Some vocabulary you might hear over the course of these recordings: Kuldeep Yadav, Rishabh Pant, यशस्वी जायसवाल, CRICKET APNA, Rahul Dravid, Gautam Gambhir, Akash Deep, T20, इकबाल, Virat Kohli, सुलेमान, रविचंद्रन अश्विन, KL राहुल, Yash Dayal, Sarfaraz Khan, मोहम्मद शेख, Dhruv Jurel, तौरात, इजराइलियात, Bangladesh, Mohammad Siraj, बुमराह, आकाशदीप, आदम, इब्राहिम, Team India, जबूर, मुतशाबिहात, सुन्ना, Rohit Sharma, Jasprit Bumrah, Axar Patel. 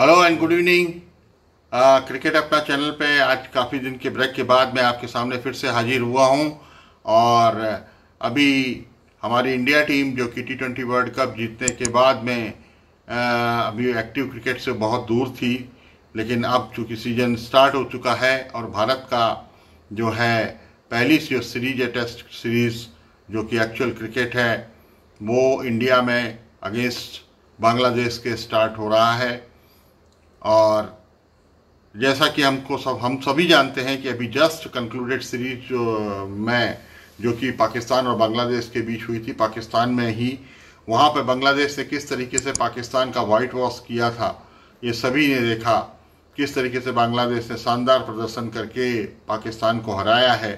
Hello and good evening. Cricket अपना channel पे आज काफ़ी दिन के ब्रेक के बाद मैं आपके सामने फिर से हाजिर हुआ हूं। और अभी हमारी इंडिया टीम जो कि T20 वर्ल्ड कप जीतने के बाद में अभी एक्टिव क्रिकेट से बहुत दूर थी, लेकिन अब चूँकि सीज़न स्टार्ट हो चुका है और भारत का जो है पहली जो सीरीज है, टेस्ट सीरीज़ जो कि एक्चुअल क्रिकेट है, वो इंडिया में अगेंस्ट बांग्लादेश के स्टार्ट हो रहा है। और जैसा कि हम सभी जानते हैं कि अभी जस्ट कंक्लूडेड सीरीज जो कि पाकिस्तान और बांग्लादेश के बीच हुई थी पाकिस्तान में ही, वहाँ पर बांग्लादेश ने किस तरीके से पाकिस्तान का वाइट वॉश किया था ये सभी ने देखा। किस तरीके से बांग्लादेश ने शानदार प्रदर्शन करके पाकिस्तान को हराया है।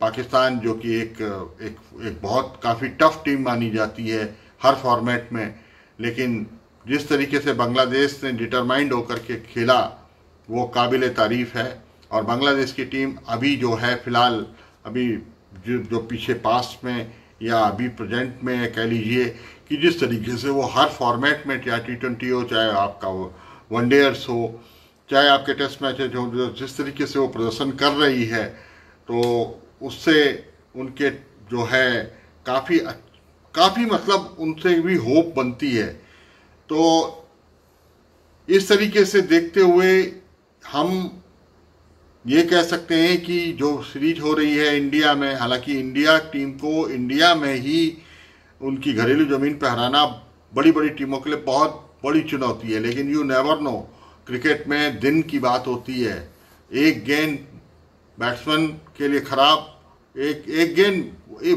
पाकिस्तान जो कि एक बहुत काफ़ी टफ टीम मानी जाती है हर फॉर्मेट में, लेकिन जिस तरीके से बांग्लादेश ने डिटरमाइंड होकर के खेला वो काबिल तारीफ़ है। और बांग्लादेश की टीम अभी जो है फ़िलहाल अभी जो पीछे पास में या अभी प्रेजेंट में कह लीजिए कि जिस तरीके से वो हर फॉर्मेट में, चाहे T20 हो, चाहे आपका वनडेयर्स हो, चाहे आपके टेस्ट मैचेज हो, जिस तरीके से वो प्रदर्शन कर रही है तो उससे उनके जो है काफ़ी मतलब उनसे भी होप बनती है। तो इस तरीके से देखते हुए हम ये कह सकते हैं कि जो सीरीज हो रही है इंडिया में, हालांकि इंडिया टीम को इंडिया में ही उनकी घरेलू ज़मीन पर हराना बड़ी बड़ी टीमों के लिए बहुत बड़ी चुनौती है, लेकिन यू नेवर नो, क्रिकेट में दिन की बात होती है। एक गेंद बैट्समैन के लिए ख़राब, एक गेंद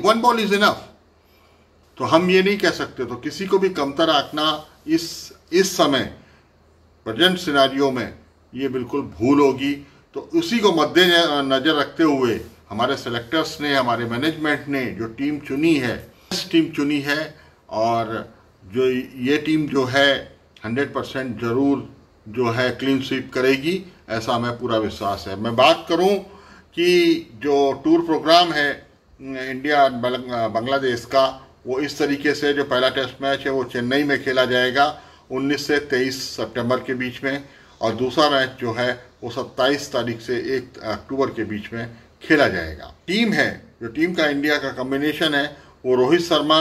वन बॉल इज़ इनफ। तो हम ये नहीं कह सकते, तो किसी को भी कमतर आंकना इस समय प्रेजेंट सिनेरियो में ये बिल्कुल भूल होगी। तो उसी को मद्देनजर रखते हुए हमारे सेलेक्टर्स ने, हमारे मैनेजमेंट ने जो टीम चुनी है और जो ये टीम जो है 100% ज़रूर जो है क्लीन स्वीप करेगी, ऐसा हमें पूरा विश्वास है। मैं बात करूं कि जो टूर प्रोग्राम है इंडिया बांग्लादेश का, वो इस तरीके से जो पहला टेस्ट मैच है वो चेन्नई में खेला जाएगा 19 से 23 सितंबर के बीच में, और दूसरा मैच जो है वो 27 तारीख से 1 अक्टूबर के बीच में खेला जाएगा। टीम है, जो टीम का इंडिया का कॉम्बिनेशन है वो Rohit Sharma,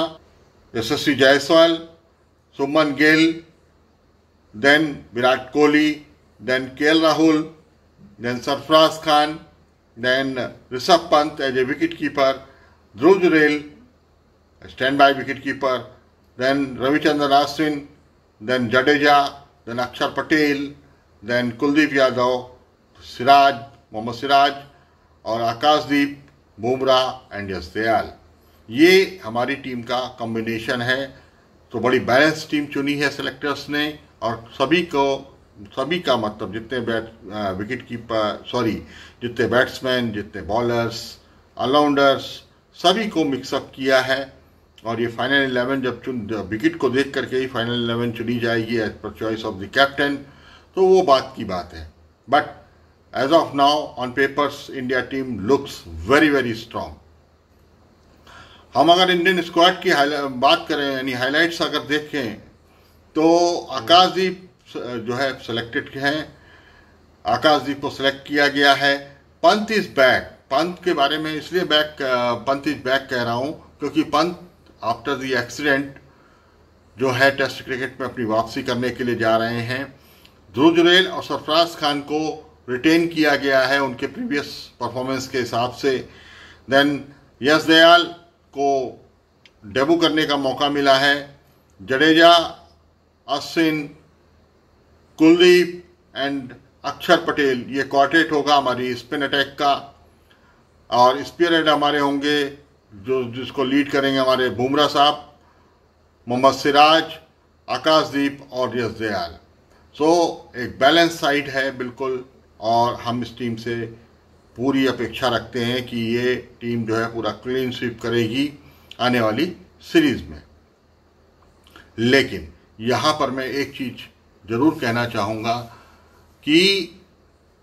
यशस्वी जायसवाल, Shubman Gill, then Virat Kohli, then KL राहुल, then Sarfaraz Khan, then Rishabh Pant as a wicket keeper, Dhruv Jurel stand by wicket keeper, then रविचंद्रन अश्विन, then Jadeja, then Axar Patel, then Kuldeep Yadav, Siraj, Mohammed Siraj और आकाश दीप, बुमराह एंड यश दयाल। ये हमारी टीम का कॉम्बिनेशन है। तो बड़ी बैलेंस टीम चुनी है सेलेक्टर्स ने, और सभी का मतलब जितने जितने बैट्समैन, जितने बॉलर्स, ऑलराउंडर्स, सभी को मिक्सअप किया है। और ये फाइनल 11 जब विकेट को देख करके ही फाइनल 11 चुनी जाएगी as per choice of the captain, तो वो बात की बात है। But as of now on papers India team looks very very strong. हम अगर इंडियन स्क्वाड की बात करें, यानी हाईलाइट्स अगर देखें, तो आकाशदीप जो है सेलेक्टेड हैं, आकाशदीप को सेलेक्ट किया गया है। पंत इज बैक, पंत के बारे में इसलिए पंत इज बैक कह रहा हूँ क्योंकि पंत आफ्टर द एक्सीडेंट जो है टेस्ट क्रिकेट में अपनी वापसी करने के लिए जा रहे हैं। ध्रुव जुरेल और सरफराज खान को रिटेन किया गया है उनके प्रीवियस परफॉर्मेंस के हिसाब से। देन यश दयाल को डेब्यू करने का मौका मिला है। जडेजा, अश्विन, कुलदीप एंड अक्षर पटेल, ये क्वार्टेट होगा हमारी स्पिन अटैक का। और स्पियर हेड हमारे होंगे जो जिसको लीड करेंगे हमारे बुमराह साहब, मोहम्मद सिराज, आकाशदीप और यश दयाल। सो एक बैलेंस साइड है बिल्कुल, और हम इस टीम से पूरी अपेक्षा रखते हैं कि ये टीम जो है पूरा क्लीन स्वीप करेगी आने वाली सीरीज़ में। लेकिन यहाँ पर मैं एक चीज़ ज़रूर कहना चाहूँगा कि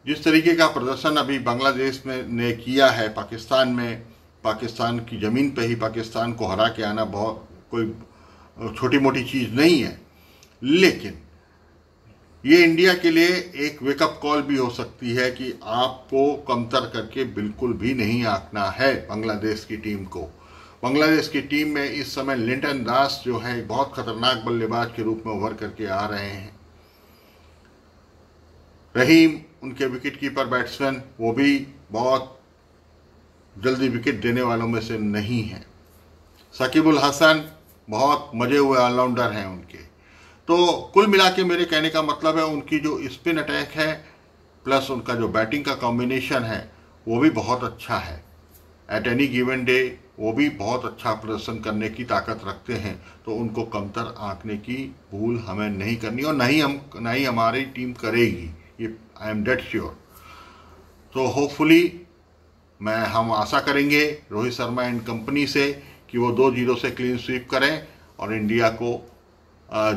जिस तरीके का प्रदर्शन अभी बांग्लादेश में ने किया है पाकिस्तान में, पाकिस्तान की ज़मीन पे ही पाकिस्तान को हरा के आना बहुत कोई छोटी मोटी चीज़ नहीं है। लेकिन ये इंडिया के लिए एक वेकअप कॉल भी हो सकती है कि आपको कमतर करके बिल्कुल भी नहीं आंकना है बांग्लादेश की टीम को। बांग्लादेश की टीम में इस समय लिंटन दास जो है बहुत खतरनाक बल्लेबाज के रूप में उभर करके आ रहे हैं। रहीम उनके विकेटकीपर बैट्समैन, वो भी बहुत जल्दी विकेट देने वालों में से नहीं है। सकीबुल हसन बहुत मजे हुए ऑलराउंडर हैं उनके। तो कुल मिला के मेरे कहने का मतलब है उनकी जो स्पिन अटैक है प्लस उनका जो बैटिंग का कॉम्बिनेशन है वो भी बहुत अच्छा है। एट एनी गिवन डे वो भी बहुत अच्छा प्रदर्शन करने की ताकत रखते हैं, तो उनको कमतर आंकने की भूल हमें नहीं करनी और ना ही हमारी टीम करेगी, ये आई एम डेट श्योर। तो होपफुली हम आशा करेंगे रोहित शर्मा एंड कंपनी से कि वो 2-0 से क्लीन स्वीप करें और इंडिया को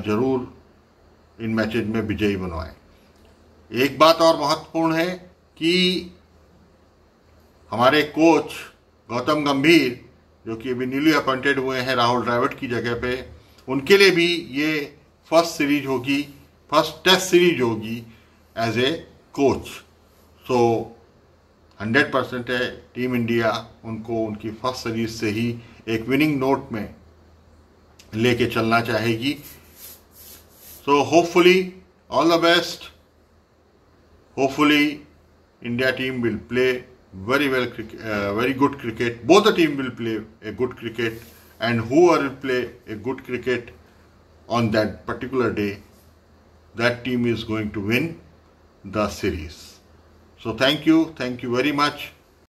ज़रूर इन मैचेज में विजयी बनवाएं। एक बात और महत्वपूर्ण है कि हमारे कोच गौतम गंभीर जो कि अभी न्यूली अपॉइंटेड हुए हैं राहुल द्रविड़ की जगह पे, उनके लिए भी ये फर्स्ट टेस्ट सीरीज होगी एज ए कोच। सो 100% है टीम इंडिया उनको उनकी फर्स्ट सीरीज से ही एक विनिंग नोट में लेके चलना चाहेगी। So hopefully all the best. Hopefully India team will play very good cricket. Both the team will play a good cricket, and whoever will play a good cricket on that particular day, that team is going to win the series. So thank you very much.